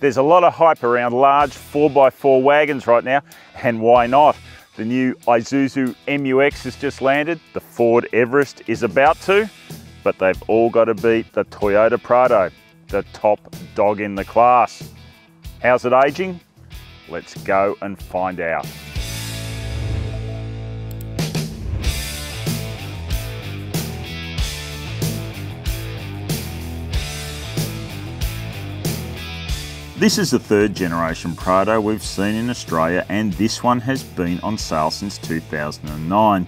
There's a lot of hype around large 4x4 wagons right now, and why not? The new Isuzu MU-X has just landed, the Ford Everest is about to, but they've all got to beat the Toyota Prado, the top dog in the class. How's it aging? Let's go and find out. This is the third generation Prado we've seen in Australia, and this one has been on sale since 2009.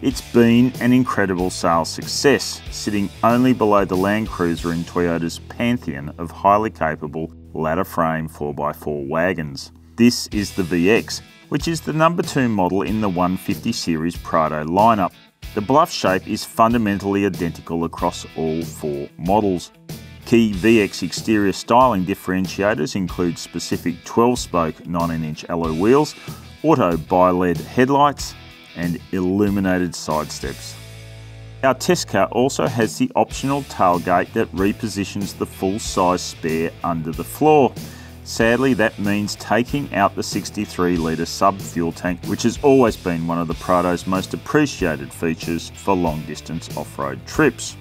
It's been an incredible sales success, sitting only below the Land Cruiser in Toyota's pantheon of highly capable ladder frame 4x4 wagons. This is the VX, which is the number 2 model in the 150 series Prado lineup. The bluff shape is fundamentally identical across all 4 models. Key VX exterior styling differentiators include specific 12-spoke 19-inch alloy wheels, auto bi-LED headlights and illuminated side steps. Our test car also has the optional tailgate that repositions the full-size spare under the floor. Sadly, that means taking out the 63-litre sub-fuel tank, which has always been one of the Prado's most appreciated features for long-distance off-road trips.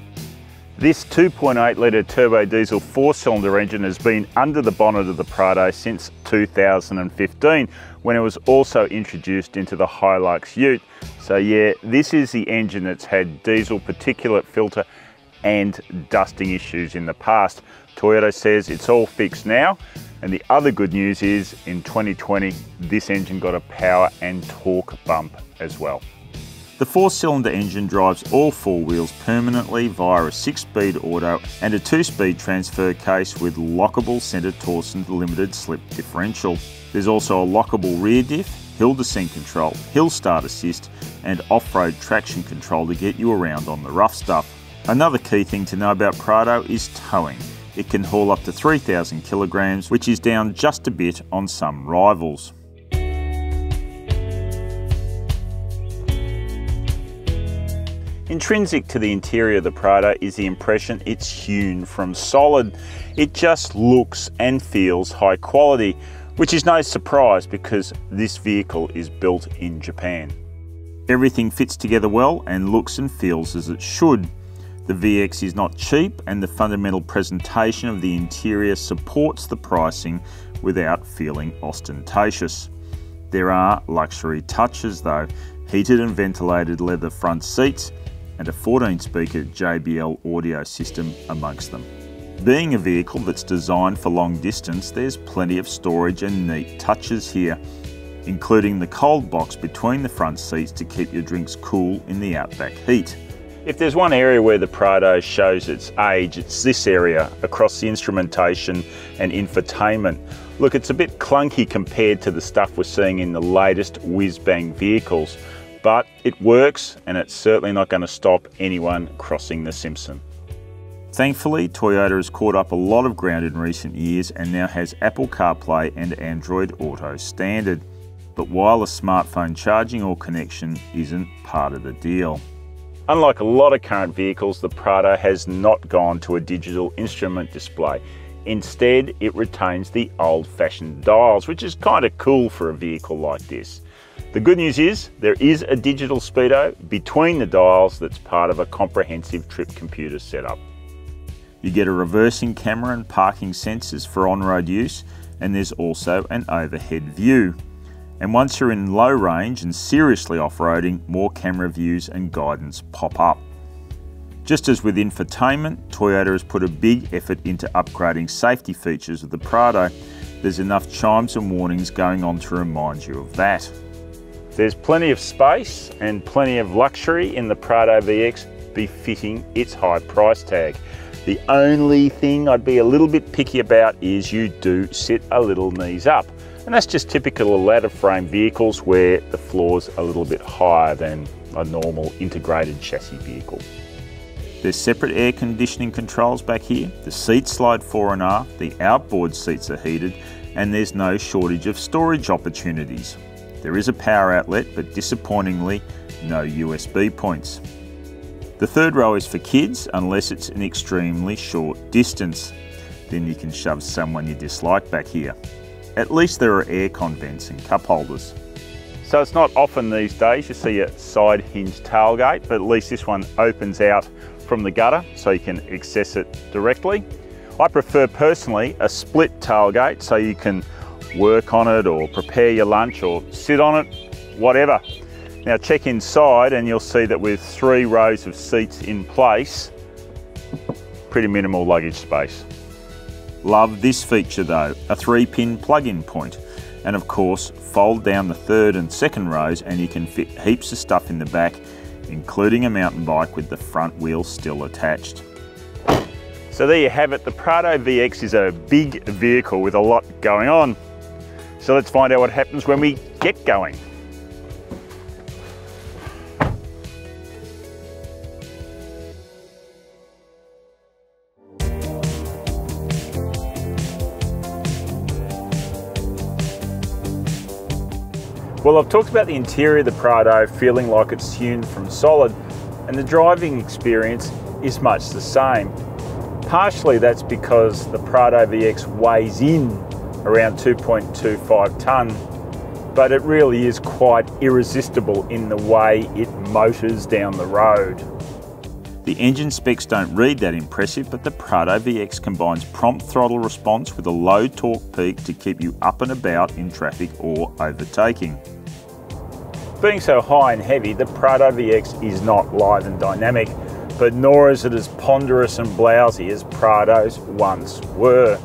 This 2.8-litre turbo diesel 4-cylinder engine has been under the bonnet of the Prado since 2015, when it was also introduced into the Hilux Ute. So yeah, this is the engine that's had diesel particulate filter and dusting issues in the past. Toyota says it's all fixed now, and the other good news is in 2020, this engine got a power and torque bump as well. The 4-cylinder engine drives all 4 wheels permanently via a 6-speed auto and a 2-speed transfer case with lockable centre torsion limited slip differential. There's also a lockable rear diff, hill descent control, hill start assist and off-road traction control to get you around on the rough stuff. Another key thing to know about Prado is towing. It can haul up to 3,000 kilograms, which is down just a bit on some rivals. Intrinsic to the interior of the Prado is the impression it's hewn from solid. It just looks and feels high quality, which is no surprise because this vehicle is built in Japan. Everything fits together well and looks and feels as it should. The VX is not cheap, and the fundamental presentation of the interior supports the pricing without feeling ostentatious. There are luxury touches though: heated and ventilated leather front seats, and a 14-speaker JBL audio system amongst them. Being a vehicle that's designed for long distance, there's plenty of storage and neat touches here, including the cold box between the front seats to keep your drinks cool in the outback heat. If there's one area where the Prado shows its age, it's this area across the instrumentation and infotainment. Look, it's a bit clunky compared to the stuff we're seeing in the latest whiz-bang vehicles, but it works, and it's certainly not going to stop anyone crossing the Simpson. Thankfully, Toyota has caught up a lot of ground in recent years and now has Apple CarPlay and Android Auto standard. But wireless smartphone charging or connection isn't part of the deal. Unlike a lot of current vehicles, the Prado has not gone to a digital instrument display. Instead, it retains the old-fashioned dials, which is kind of cool for a vehicle like this. The good news is there is a digital speedo between the dials that's part of a comprehensive trip computer setup. You get a reversing camera and parking sensors for on-road use, and there's also an overhead view. And once you're in low range and seriously off-roading, more camera views and guidance pop up. Just as with infotainment, Toyota has put a big effort into upgrading safety features of the Prado. There's enough chimes and warnings going on to remind you of that. There's plenty of space and plenty of luxury in the Prado VX, befitting its high price tag. The only thing I'd be a little bit picky about is you do sit a little knees up, and that's just typical of ladder frame vehicles where the floor's a little bit higher than a normal integrated chassis vehicle. There's separate air conditioning controls back here, the seats slide fore and aft, the outboard seats are heated, and there's no shortage of storage opportunities. There is a power outlet, but disappointingly, no USB points. The third row is for kids, unless it's an extremely short distance. then you can shove someone you dislike back here. At least there are air con vents and cup holders. So it's not often these days you see a side hinge tailgate, but at least this one opens out from the gutter so you can access it directly. I prefer personally a split tailgate so you can work on it or prepare your lunch or sit on it, whatever. Now check inside and you'll see that with 3 rows of seats in place, pretty minimal luggage space. Love this feature though, a 3-pin plug-in point. And of course, fold down the 3rd and 2nd rows and you can fit heaps of stuff in the back, including a mountain bike with the front wheel still attached. So there you have it, the Prado VX is a big vehicle with a lot going on. So let's find out what happens when we get going. Well, I've talked about the interior of the Prado feeling like it's hewn from solid, and the driving experience is much the same. Partially that's because the Prado VX weighs in around 2.25 tonne, but it really is quite irresistible in the way it motors down the road. The engine specs don't read that impressive, but the Prado VX combines prompt throttle response with a low torque peak to keep you up and about in traffic or overtaking. Being so high and heavy, the Prado VX is not lithe and dynamic, but nor is it as ponderous and blousy as Prados once were.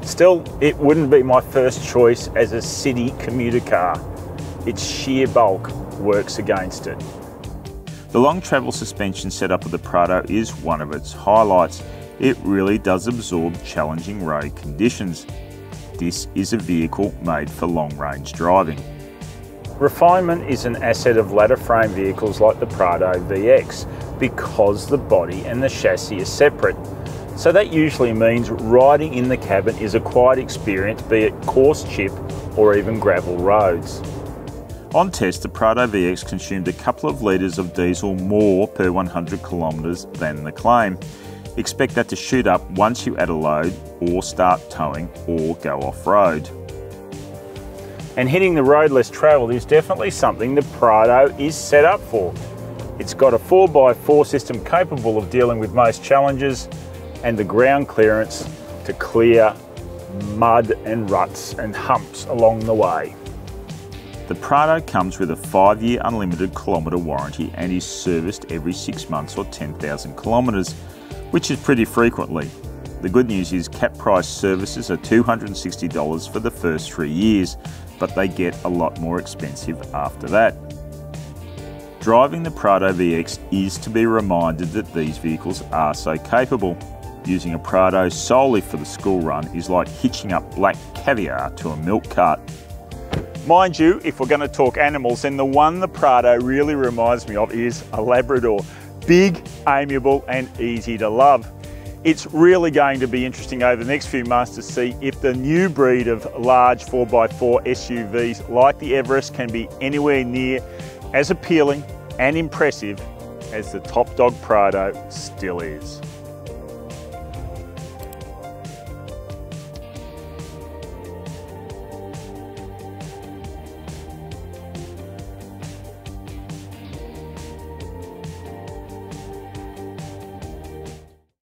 Still, it wouldn't be my first choice as a city commuter car. Its sheer bulk works against it. The long travel suspension setup of the Prado is one of its highlights. It really does absorb challenging road conditions. This is a vehicle made for long-range driving. Refinement is an asset of ladder frame vehicles like the Prado VX because the body and the chassis are separate. So that usually means riding in the cabin is a quiet experience, be it coarse chip or even gravel roads. On test, the Prado VX consumed a couple of litres of diesel more per 100 kilometres than the claim. Expect that to shoot up once you add a load or start towing or go off-road. And hitting the road less travelled is definitely something the Prado is set up for. It's got a 4x4 system capable of dealing with most challenges and the ground clearance to clear mud and ruts and humps along the way. The Prado comes with a 5-year unlimited kilometre warranty and is serviced every 6 months or 10,000 kilometres, which is pretty frequently. The good news is cap price services are $260 for the first 3 years, but they get a lot more expensive after that. Driving the Prado VX is to be reminded that these vehicles are so capable. Using a Prado solely for the school run is like hitching up black caviar to a milk cart. Mind you, if we're going to talk animals, then the one the Prado really reminds me of is a Labrador. Big, amiable and easy to love. It's really going to be interesting over the next few months to see if the new breed of large 4x4 SUVs like the Everest can be anywhere near as appealing and impressive as the top dog Prado still is.